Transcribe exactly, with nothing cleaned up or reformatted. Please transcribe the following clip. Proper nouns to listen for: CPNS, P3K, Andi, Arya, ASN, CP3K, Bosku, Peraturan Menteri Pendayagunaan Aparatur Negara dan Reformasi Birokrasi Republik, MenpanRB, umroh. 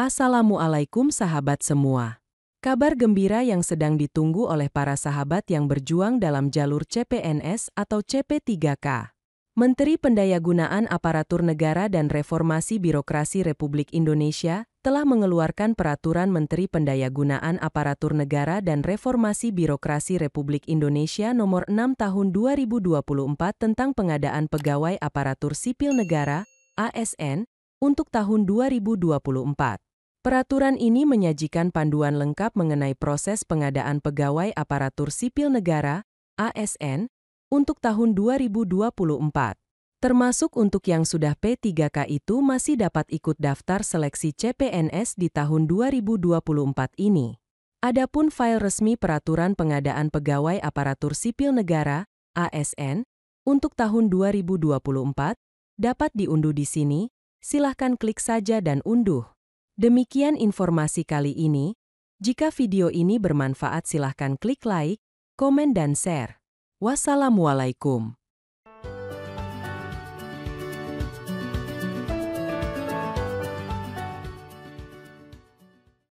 Assalamualaikum sahabat semua. Kabar gembira yang sedang ditunggu oleh para sahabat yang berjuang dalam jalur C P N S atau C P tiga K. Menteri Pendayagunaan Aparatur Negara dan Reformasi Birokrasi Republik Indonesia telah mengeluarkan Peraturan Menteri Pendayagunaan Aparatur Negara dan Reformasi Birokrasi Republik Indonesia Nomor enam Tahun dua ribu dua puluh empat tentang pengadaan pegawai aparatur sipil negara (A S N) untuk tahun dua ribu dua puluh empat. Peraturan ini menyajikan panduan lengkap mengenai proses pengadaan pegawai aparatur sipil negara (A S N) untuk tahun dua ribu dua puluh empat. Termasuk untuk yang sudah P tiga K itu masih dapat ikut daftar seleksi C P N S di tahun dua ribu dua puluh empat ini. Adapun file resmi peraturan pengadaan pegawai aparatur sipil negara (A S N) untuk tahun dua ribu dua puluh empat dapat diunduh di sini. Silahkan klik saja dan unduh. Demikian informasi kali ini. Jika video ini bermanfaat, silahkan klik like, komen, dan share. Wassalamualaikum.